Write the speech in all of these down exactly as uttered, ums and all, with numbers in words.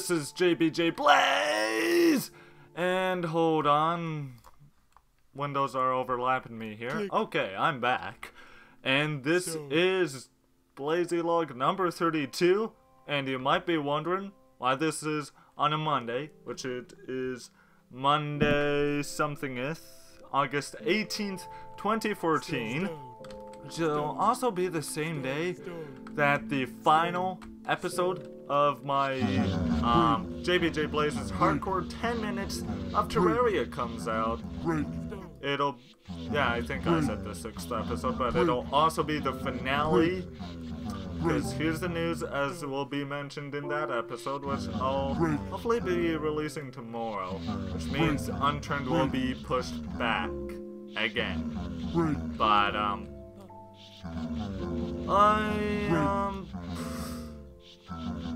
This is J B J Blaze! And hold on. Windows are overlapping me here. Okay, I'm back. And this so. is BlazieLog number thirty-two. And you might be wondering why this is on a Monday, which it is Monday somethingeth, August eighteenth, twenty fourteen. Which will also be the same day that the final episode of my um, J B J Blaze's hardcore ten minutes of Terraria comes out. It'll, yeah, I think I said the sixth episode, but it'll also be the finale. Because here's the news, as will be mentioned in that episode, which I'll hopefully be releasing tomorrow, which means Unturned will be pushed back again. But um, I um,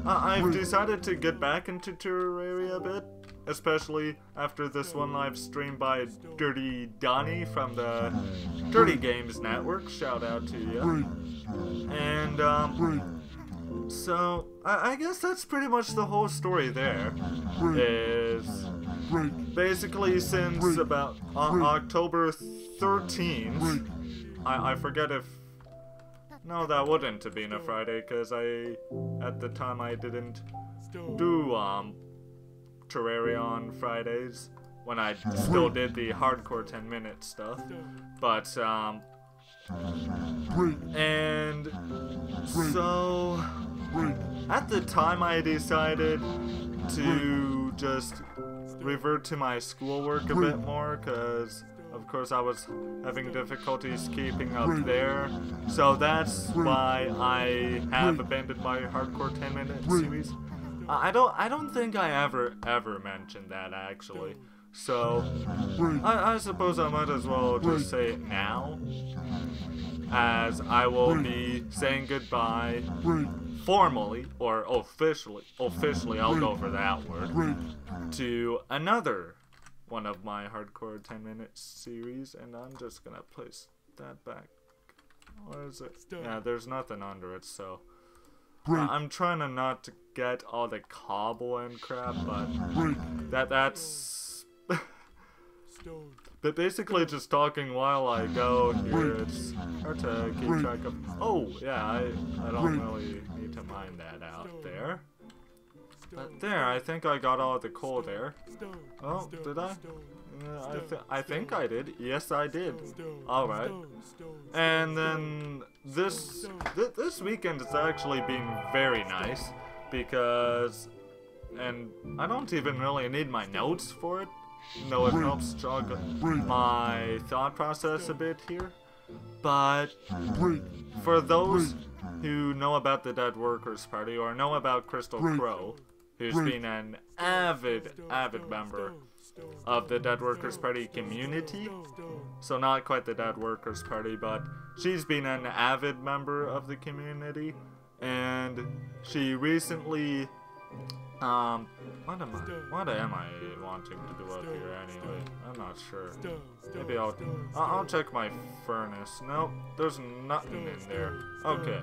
I've decided to get back into Terraria a bit, especially after this one live stream by Dirty Donny from the Dirty Games Network. Shout out to you. And um, so I, I guess that's pretty much the whole story. There is basically since about on October thirteenth. I I forget if. No, that wouldn't have been a Friday, because I, at the time, I didn't do um, Terraria on Fridays, when I still did the hardcore ten minute stuff, but, um, and so, at the time I decided to just revert to my schoolwork a bit more, because of course I was having difficulties keeping up there, so that's why I have abandoned my hardcore ten minute series. I don't I don't think I ever ever mentioned that actually, so I, I suppose I might as well just say it now, as I will be saying goodbye formally, or officially, officially I'll go for that word, to another one of my hardcore ten minute series, and I'm just gonna place that back. Where is it? Yeah, there's nothing under it, so uh, I'm trying to not to get all the cobble and crap, but that that's but basically just talking while I go here. It's hard to keep track of. Oh yeah, I I don't really need to mind that out there. But there, I think I got all the coal there. Oh, did I? Uh, I, th I think I did. Yes, I did. Alright. And then this, th this weekend has actually been very nice, because, and I don't even really need my notes for it, though it helps jog my thought process a bit here. But for those who know about the Dead Workers Party, or know about Crystal Crow, who's been an avid, avid member of the Dead Workers Party community. So not quite the Dead Workers Party, but she's been an avid member of the community. And she recently, um, what am I, what am I wanting to do up here anyway? I'm not sure. Maybe I'll, I'll check my furnace. Nope, there's nothing in there. Okay.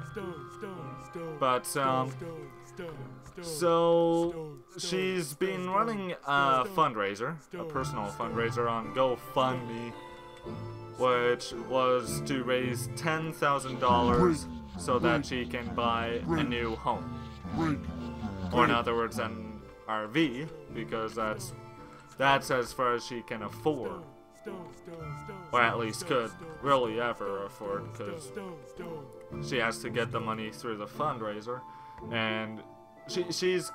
But, um, so she's been running a fundraiser, a personal fundraiser on GoFundMe, which was to raise ten thousand dollars so that she can buy a new home. Or in other words, an R V, because that's that's as far as she can afford, or at least could really ever afford, because she has to get the money through the fundraiser, and she she's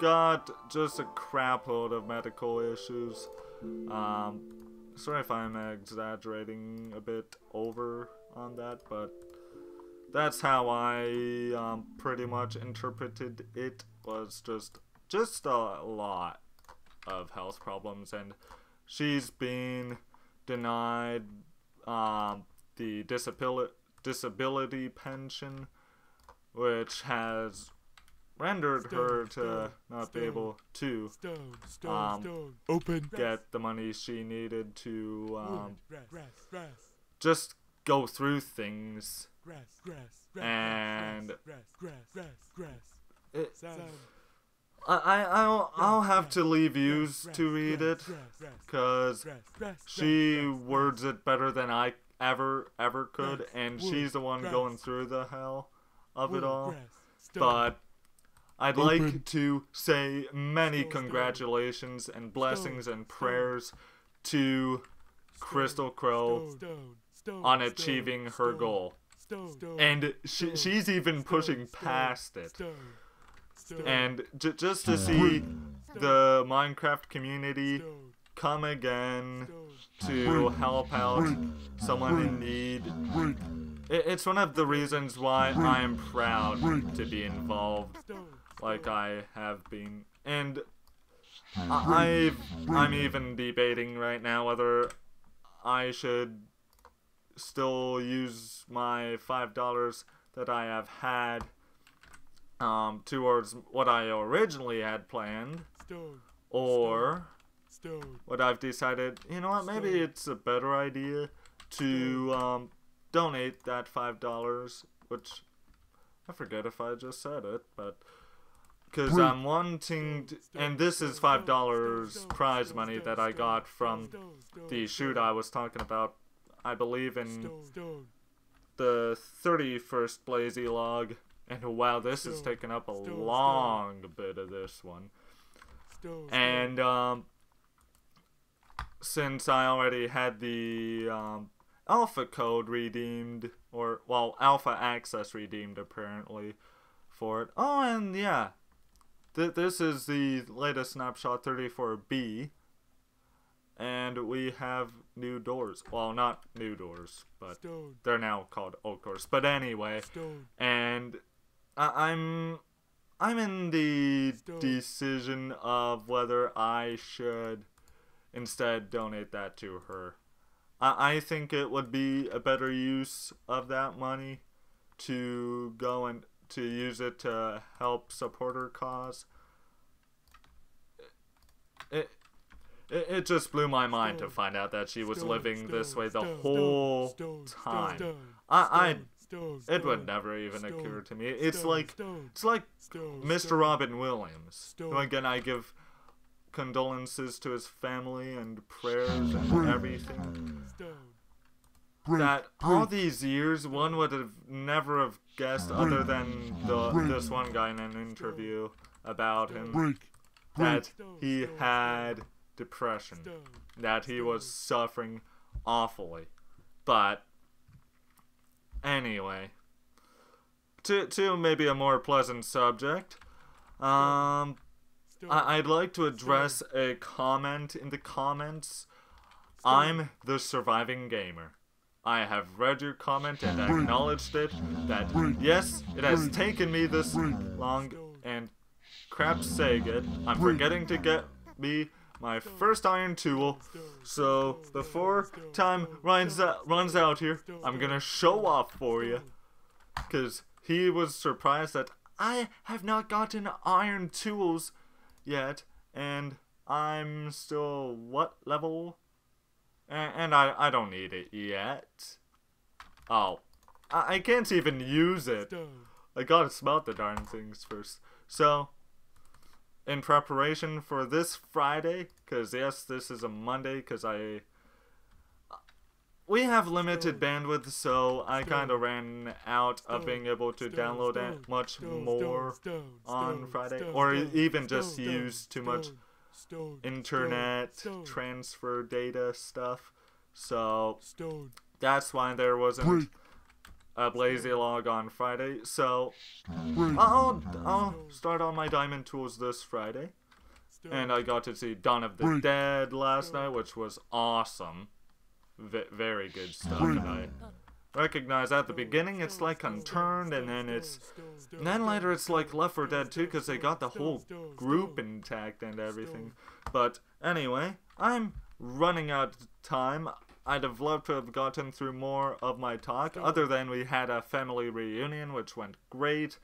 got just a crap load of medical issues. Um, sorry if I'm exaggerating a bit over on that, but that's how I um, pretty much interpreted it. Was just just a lot of health problems, and she's been denied um, the disability disability pension, which has rendered her to not be able to um, get the money she needed to um, just go through things. And it, I, I, I'll, I'll have to leave you to read it, because she words it better than I ever, ever could, and she's the one going through the hell of it all. But I'd like to say many congratulations and blessings and prayers to Crystal Crow on achieving her goal. And she, she's even pushing past it. And j just to see the Minecraft community come again to help out someone in need, it, it's one of the reasons why I am proud to be involved like I have been. And I've, I'm even debating right now whether I should still use my five dollars that I have had Um, towards what I originally had planned, or what I've decided, you know what, maybe it's a better idea to um, donate that five dollars, which I forget if I just said it, but because I'm wanting to, and this is five dollars prize money that I got from the shoot I was talking about, I believe in the thirty-first BlazieLog. And wow, this is taking up a long bit of this one. And um, since I already had the um, alpha code redeemed, or, well, alpha access redeemed apparently for it. Oh, and yeah, th this is the latest snapshot thirty-four B. And we have new doors. Well, not new doors, but they're now called old doors. But anyway, and I'm I'm in the decision of whether I should instead donate that to her. I, I think it would be a better use of that money to go and to use it to help support her cause. It, it, it just blew my mind to find out that she was living this way the whole time. I... I It would never even occur to me. It's like it's like Mister Robin Williams. And again, I give condolences to his family and prayers and everything. That all these years, one would have never have guessed, other than the, this one guy in an interview about him, that he had depression, that he was suffering awfully, but. Anyway, to, to maybe a more pleasant subject, um, I, I'd like to address a comment in the comments. I'm the Surviving Gamer. I have read your comment and acknowledged it, that yes, it has taken me this long, and crap's sake it, I'm forgetting to get me my first iron tool, so before time runs out, runs out here, I'm gonna show off for you, because he was surprised that I have not gotten iron tools yet, and I'm still what level? And, and I, I don't need it yet. Oh, I, I can't even use it. I gotta smelt the darn things first. So, in preparation for this Friday, because yes, this is a Monday, because I... We have limited bandwidth, so I kind of ran out of being able to download that much more on Friday, or even just use too much internet transfer data stuff. So that's why there wasn't a BlazieLog on Friday, so I'll, I'll start on my diamond tools this Friday. And I got to see Dawn of the Dead last night, which was awesome. V very good stuff. And I recognize at the beginning it's like Unturned, and then it's and then later it's like Left four Dead two, because they got the whole group intact and everything. But anyway, I'm running out of time. I'd have loved to have gotten through more of my talk, other than we had a family reunion, which went great.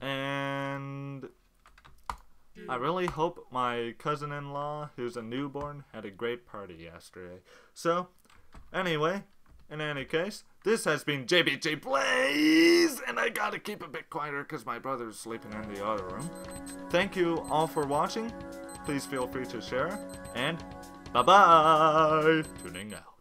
And I really hope my cousin-in-law, who's a newborn, had a great party yesterday. So, anyway, in any case, This has been J B J Blaze, and I gotta keep a bit quieter because my brother's sleeping in the other room. Thank you all for watching. Please feel free to share, and bye-bye! Tuning out.